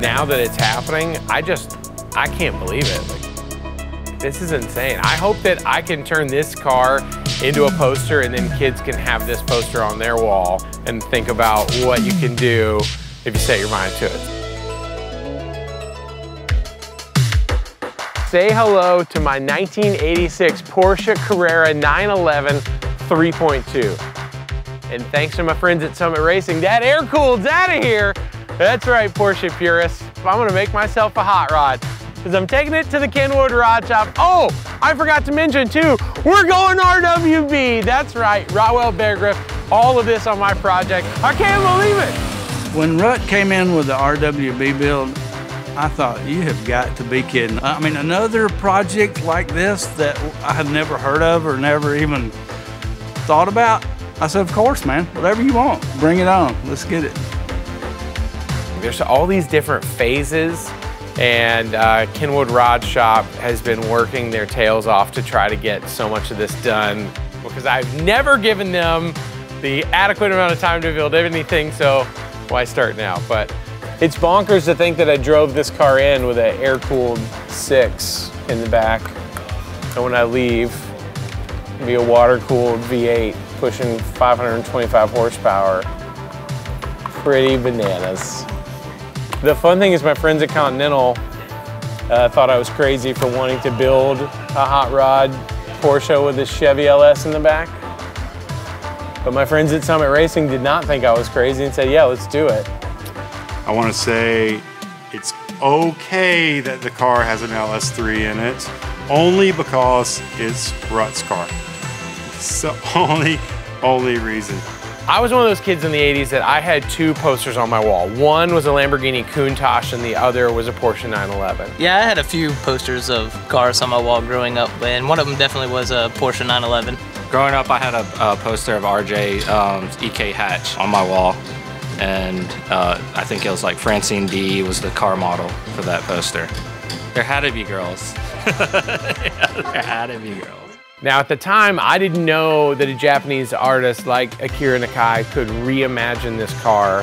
now that it's happening, I can't believe it. Like, this is insane. I hope that I can turn this car into a poster and then kids can have this poster on their wall and think about what you can do if you set your mind to it. Say hello to my 1986 Porsche Carrera 911 3.2. And thanks to my friends at Summit Racing, that air cooled's out of here. That's right, Porsche purists. I'm gonna make myself a hot rod because I'm taking it to the Kenwood Rod Shop. Oh, I forgot to mention too, we're going RWB. That's right, Rauh Welt Begriff, all of this on my project. I can't believe it. When Rut came in with the RWB build, I thought, you have got to be kidding. I mean, another project like this that I had never heard of or never even thought about. I said, of course, man, whatever you want, bring it on, let's get it. There's all these different phases, and Kenwood Rod Shop has been working their tails off to try to get so much of this done, because I've never given them the adequate amount of time to build anything, so why start now? But it's bonkers to think that I drove this car in with an air-cooled 6 in the back, and when I leave, it'll be a water-cooled V8 pushing 525 horsepower. Pretty bananas. The fun thing is my friends at Continental thought I was crazy for wanting to build a hot rod Porsche with a Chevy LS in the back, but my friends at Summit Racing did not think I was crazy and said, yeah, let's do it. I want to say it's okay that the car has an LS3 in it, only because it's Rutt's car. It's the only reason. I was one of those kids in the 80s that I had two posters on my wall. One was a Lamborghini Countach and the other was a Porsche 911. Yeah, I had a few posters of cars on my wall growing up, and one of them definitely was a Porsche 911. Growing up, I had a poster of RJ EK Hatch on my wall. And I think it was like Francine D was the car model for that poster. There had to be girls. There had to be girls. Now at the time, I didn't know that a Japanese artist like Akira Nakai could reimagine this car.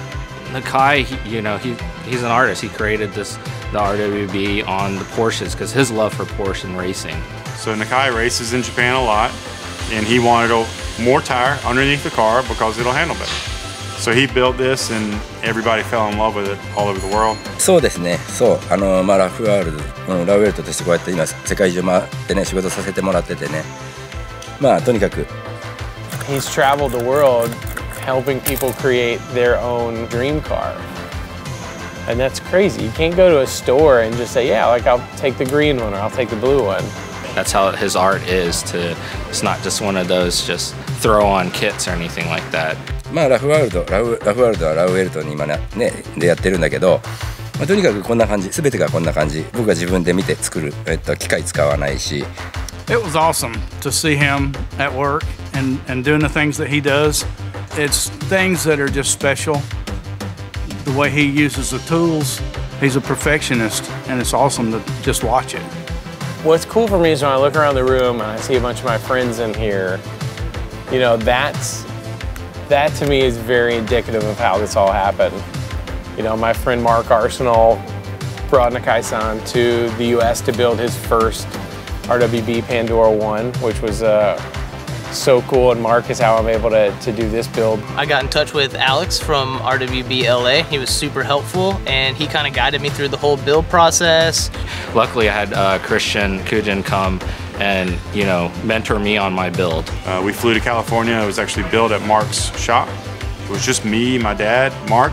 Nakai, he's an artist. He created the RWB on the Porsches because his love for Porsche and racing. So Nakai races in Japan a lot, and he wanted more tire underneath the car because it'll handle better. So he built this, and everybody fell in love with it all over the world. そうですね。そう、ラフワールド、ラウェルトとしてこうやって今世界中回ってね仕事させてもらっててね。まあとにかく。He's traveled the world, helping people create their own dream car, and that's crazy. You can't go to a store and just say, yeah, like I'll take the green one or I'll take the blue one. That's how his art is. It's not just one of those just throw on kits or anything like that. まあラフワールド、ラフワールドはラウエルトに今ねでやってるんだけど、まあとにかくこんな感じ、全てがこんな感じ。僕が自分で見て作る、機械使わないし。It was awesome to see him at work and doing the things that he does. It's things that are just special. The way he uses the tools, he's a perfectionist, and it's awesome to just watch it. What's cool for me is when I look around the room and I see a bunch of my friends in here. You know, that to me is very indicative of how this all happened. You know, my friend Mark Arsenal brought Nakai-san to the US to build his first RWB Pandora 1, which was so cool, and Mark is how I'm able to do this build. I got in touch with Alex from RWB LA. He was super helpful, and he kind of guided me through the whole build process. Luckily, I had Christian Kugin come and mentor me on my build. We flew to California. It was actually built at Mark's shop. It was just me, my dad, Mark,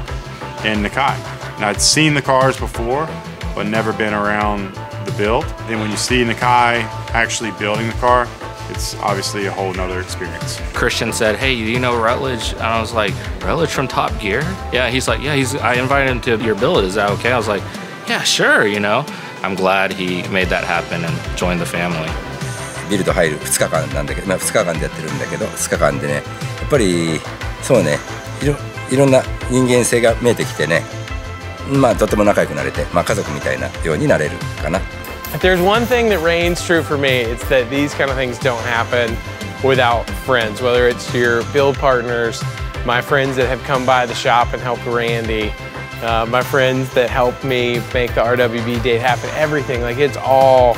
and Nakai. And I'd seen the cars before, but never been around the build. Then when you see Nakai actually building the car, it's obviously a whole nother experience. Christian said, hey, do you know Rutledge? And I was like, Rutledge from Top Gear? Yeah, he's like, yeah, I invited him to your build, is that okay? I was like, yeah, sure, I'm glad he made that happen and joined the family. ビルド入る2日間なんだけど、まあ2日間でやってるんだけど、2日間でね、やっぱりそうね、いろんな人間性が見えてきてね、まあとても仲良くなれて、まあ家族みたいなようになれるかな。If there's one thing that reigns true for me, it's that these kind of things don't happen without friends, whether it's your build partners my friends that have come by the shop and helped Randy, my friends that helped me make the RWB date happen, everything. Like, it's all,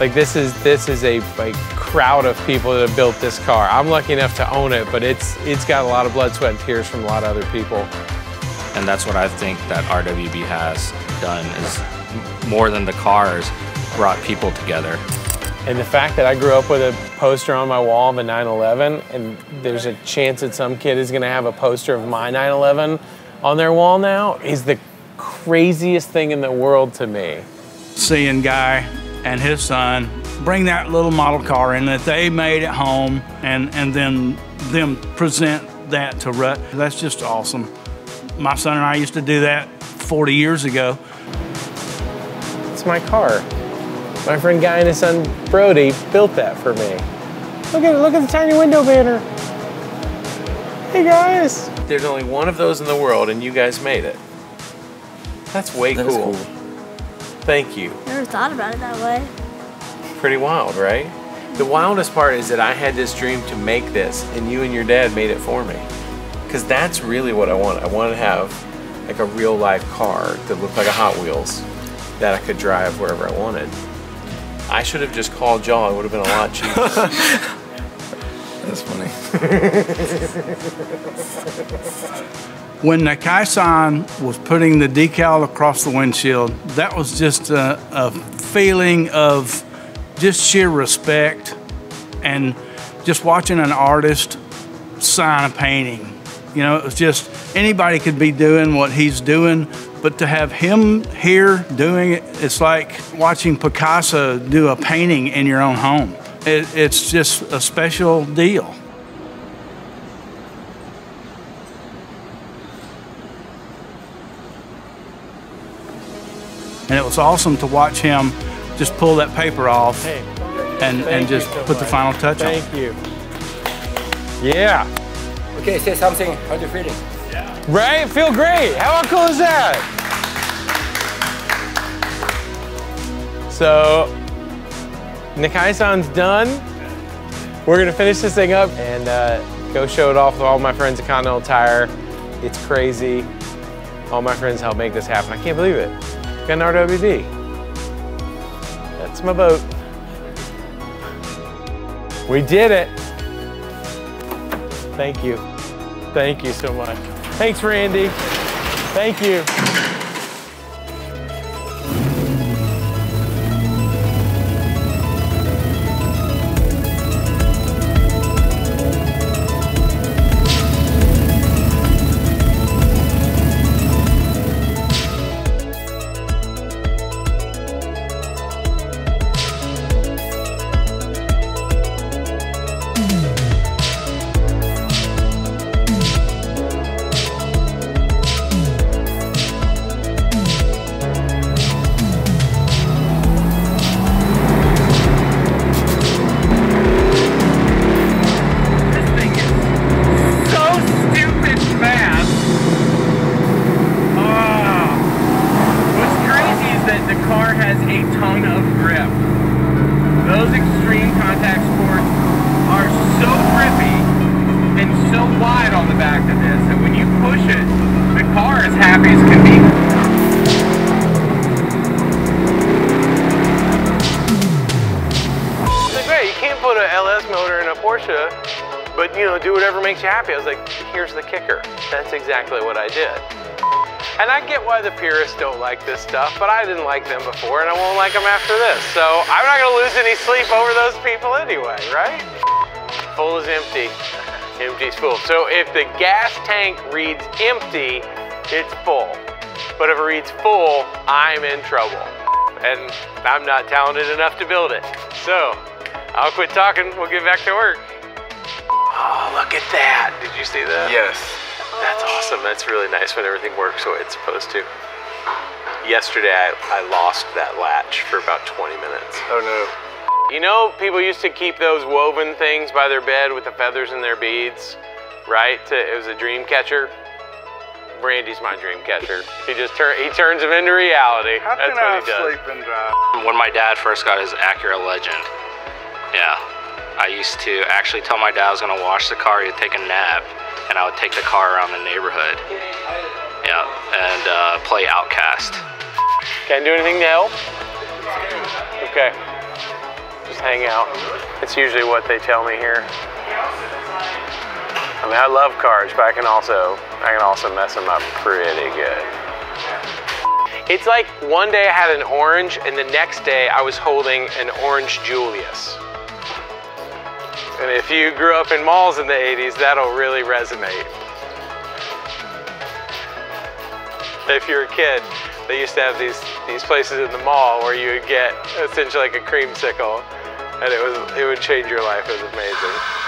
like, this is a crowd of people that have built this car. I'm lucky enough to own it, but it's got a lot of blood, sweat, and tears from a lot of other people. And that's what I think that RWB has done, is more than the cars, brought people together. And the fact that I grew up with a poster on my wall of a 911, and there's a chance that some kid is gonna have a poster of my 911 on their wall now, is the craziest thing in the world to me. Seeing Guy and his son bring that little model car in that they made at home, and then them present that to Rut, that's just awesome. My son and I used to do that 40 years ago. It's my car. My friend Guy and his son Brody built that for me. Look at the tiny window banner. Hey guys. There's only one of those in the world and you guys made it. That's way cool. Thank you. Never thought about it that way. Pretty wild, right? The wildest part is that I had this dream to make this and you and your dad made it for me. Because that's really what I want. I want to have like a real life car that looked like a Hot Wheels that I could drive wherever I wanted. I should have just called y'all, it would have been a lot cheaper. That's funny. When Nakai-san was putting the decal across the windshield, that was just a feeling of just sheer respect, and just watching an artist sign a painting. You know, it was just, anybody could be doing what he's doing, but to have him here doing it, it's like watching Picasso do a painting in your own home. It's just a special deal. And it was awesome to watch him just pull that paper off and just put the final touch on. Thank you. Yeah. Okay, say something, how are you feeling? Right? Feel great. How cool is that? So, Nakai-san's done. We're going to finish this thing up and go show it off with all my friends at Continental Tire. It's crazy. All my friends helped make this happen. I can't believe it. Got an RWB. That's my boat. We did it. Thank you. Thank you so much. Thanks, Randy. Thank you. But, you know, do whatever makes you happy. I was like, here's the kicker. That's exactly what I did. And I get why the purists don't like this stuff, but I didn't like them before, and I won't like them after this. So I'm not going to lose any sleep over those people anyway, right? Full is empty. Empty's full. So if the gas tank reads empty, it's full. But if it reads full, I'm in trouble. And I'm not talented enough to build it. So I'll quit talking. We'll get back to work. Oh, look at that. Did you see that? Yes. That's awesome. That's really nice when everything works the way it's supposed to. Yesterday, I lost that latch for about 20 minutes. Oh, no. You know, people used to keep those woven things by their bed with the feathers and their beads, right? It was a dream catcher. Randy's my dream catcher. He just turns them into reality. How can I sleep and die? When my dad first got his Acura Legend, yeah. I used to actually tell my dad I was going to wash the car, he'd take a nap. and I would take the car around the neighborhood. Yeah, and play Outkast. Can I do anything to help? Okay, just hang out. It's usually what they tell me here. I mean, I love cars, but I can also mess them up pretty good. It's like one day I had an orange, and the next day I was holding an Orange Julius. And if you grew up in malls in the 80s, that'll really resonate. If you're a kid, they used to have these places in the mall where you would get essentially like a creamsicle, and it would change your life. It was amazing.